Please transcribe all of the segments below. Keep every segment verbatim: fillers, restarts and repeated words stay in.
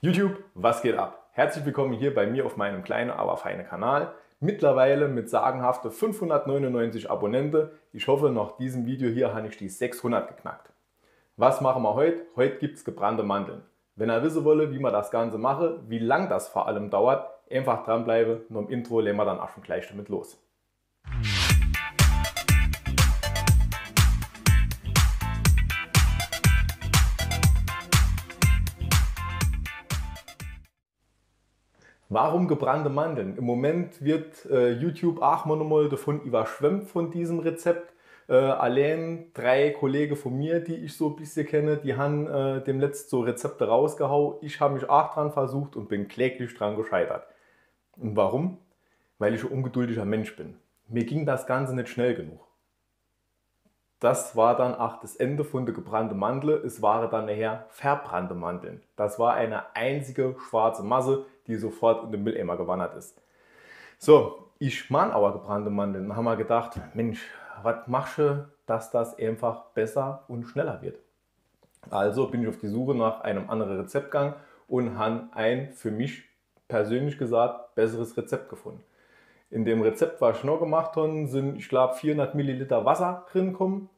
YouTube, was geht ab? Herzlich willkommen hier bei mir auf meinem kleinen, aber feinen Kanal. Mittlerweile mit sagenhaften fünfhundertneunundneunzig Abonnenten. Ich hoffe, nach diesem Video hier habe ich die sechshundert geknackt. Was machen wir heute? Heute gibt es gebrannte Mandeln. Wenn ihr wissen wollt, wie man das Ganze mache, wie lang das vor allem dauert, einfach dranbleiben. Nur im Intro legen wir dann auch schon gleich damit los. Warum gebrannte Mandeln? Im Moment wird äh, YouTube auch mal davon überschwemmt von diesem Rezept. Äh, allein drei Kollegen von mir, die ich so ein bisschen kenne, die haben äh, dem letzten so Rezepte rausgehauen. Ich habe mich auch dran versucht und bin kläglich dran gescheitert. Und warum? Weil ich ein ungeduldiger Mensch bin. Mir ging das Ganze nicht schnell genug. Das war dann auch das Ende von der gebrannten Mandel. Es waren dann nachher verbrannte Mandeln. Das war eine einzige schwarze Masse, die sofort in den Mülleimer gewandert ist. So, ich mag aber gebrannte Mandeln. Dann haben wir gedacht, Mensch, was machst du, dass das einfach besser und schneller wird? Also bin ich auf die Suche nach einem anderen Rezeptgang und habe ein für mich persönlich gesagt besseres Rezept gefunden. In dem Rezept, was ich noch gemacht habe, sind, ich glaube, vierhundert Milliliter Wasser drin gekommen.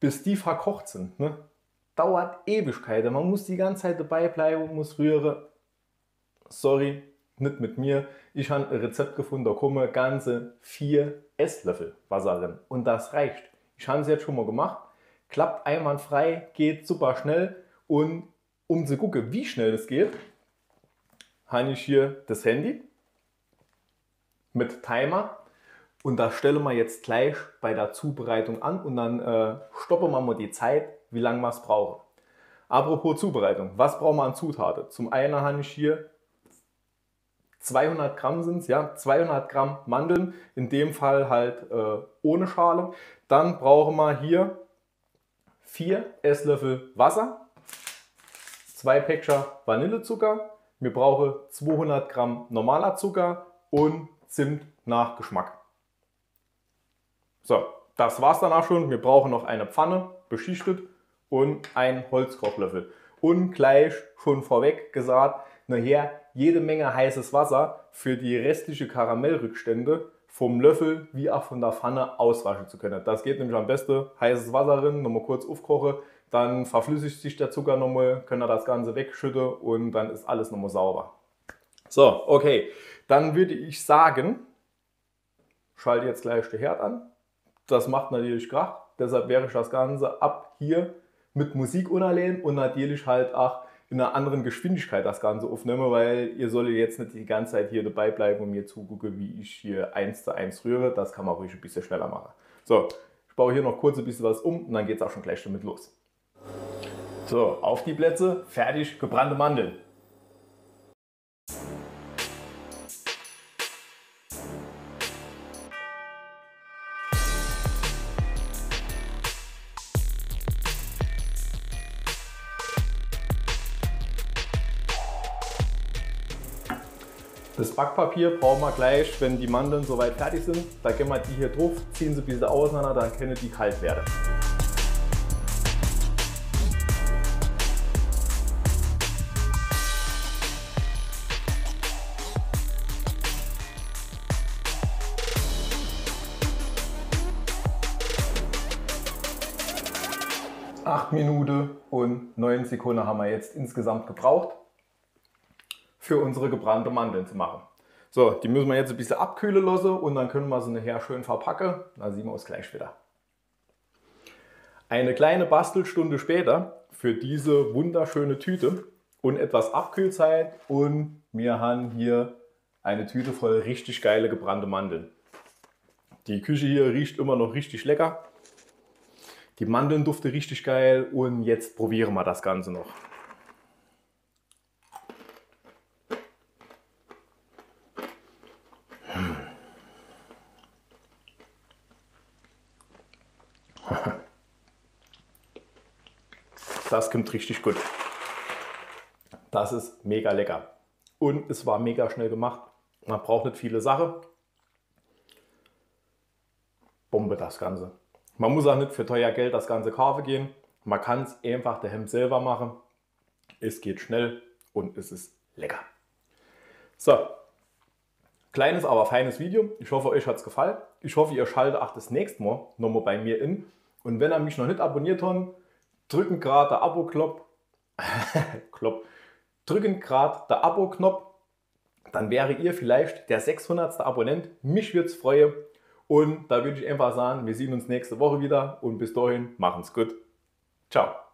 Bis die verkocht sind, ne? Dauert Ewigkeiten. Man muss die ganze Zeit dabei bleiben und muss rühren. Sorry, nicht mit mir. Ich habe ein Rezept gefunden, da kommen ganze vier Esslöffel Wasser rein. Und das reicht. Ich habe es jetzt schon mal gemacht. Klappt einwandfrei, geht super schnell. Und um zu gucken, wie schnell es geht, habe ich hier das Handy mit Timer. Und das stellen wir jetzt gleich bei der Zubereitung an. Und dann äh, stoppen wir mal die Zeit, wie lange wir es brauchen. Apropos Zubereitung. Was brauchen wir an Zutaten? Zum einen habe ich hier zweihundert Gramm sind es, ja, zweihundert Gramm Mandeln, in dem Fall halt äh, ohne Schale. Dann brauchen wir hier vier Esslöffel Wasser, zwei Päckchen Vanillezucker, wir brauchen zweihundert Gramm normaler Zucker und Zimt nach Geschmack. So, das war's dann auch schon. Wir brauchen noch eine Pfanne, beschichtet, und einen Holzkochlöffel. Und gleich schon vorweg gesagt, nachher jede Menge heißes Wasser für die restlichen Karamellrückstände vom Löffel wie auch von der Pfanne auswaschen zu können. Das geht nämlich am besten. Heißes Wasser rein, nochmal kurz aufkochen, dann verflüssigt sich der Zucker nochmal, können wir das Ganze wegschütten und dann ist alles nochmal sauber. So, okay, dann würde ich sagen, schalte jetzt gleich den Herd an. Das macht natürlich Krach, deshalb werde ich das Ganze ab hier mit Musik unterlegen und natürlich halt auch in einer anderen Geschwindigkeit das Ganze aufnehmen, weil ihr solltet jetzt nicht die ganze Zeit hier dabei bleiben und mir zugucken, wie ich hier eins zu eins rühre. Das kann man ruhig ein bisschen schneller machen. So, ich baue hier noch kurz ein bisschen was um und dann geht es auch schon gleich damit los. So, auf die Plätze, fertig, gebrannte Mandeln. Das Backpapier brauchen wir gleich, wenn die Mandeln soweit fertig sind. Da gehen wir die hier drauf, ziehen sie ein bisschen auseinander, dann können die kalt werden. acht Minuten und neun Sekunden haben wir jetzt insgesamt gebraucht, für unsere gebrannte Mandeln zu machen. So, die müssen wir jetzt ein bisschen abkühlen lassen und dann können wir sie nachher schön verpacken. Dann sehen wir uns gleich wieder. Eine kleine Bastelstunde später für diese wunderschöne Tüte und etwas Abkühlzeit und wir haben hier eine Tüte voll richtig geile gebrannte Mandeln. Die Küche hier riecht immer noch richtig lecker. Die Mandeln duften richtig geil und jetzt probieren wir das Ganze noch. Das kommt richtig gut. Das ist mega lecker. Und es war mega schnell gemacht. Man braucht nicht viele Sachen. Bombe das Ganze. Man muss auch nicht für teuer Geld das Ganze kaufen gehen. Man kann es einfach daheim selber machen. Es geht schnell und es ist lecker. So, kleines, aber feines Video. Ich hoffe, euch hat es gefallen. Ich hoffe, ihr schaltet auch das nächste Mal nochmal bei mir in. Und wenn ihr mich noch nicht abonniert habt, drücken gerade der Abo-Knopf, drücken gerade der Abo-Knopf, dann wäre ihr vielleicht der sechshundertste Abonnent. Mich würde es freuen. Und da würde ich einfach sagen, wir sehen uns nächste Woche wieder und bis dahin, machen's gut. Ciao.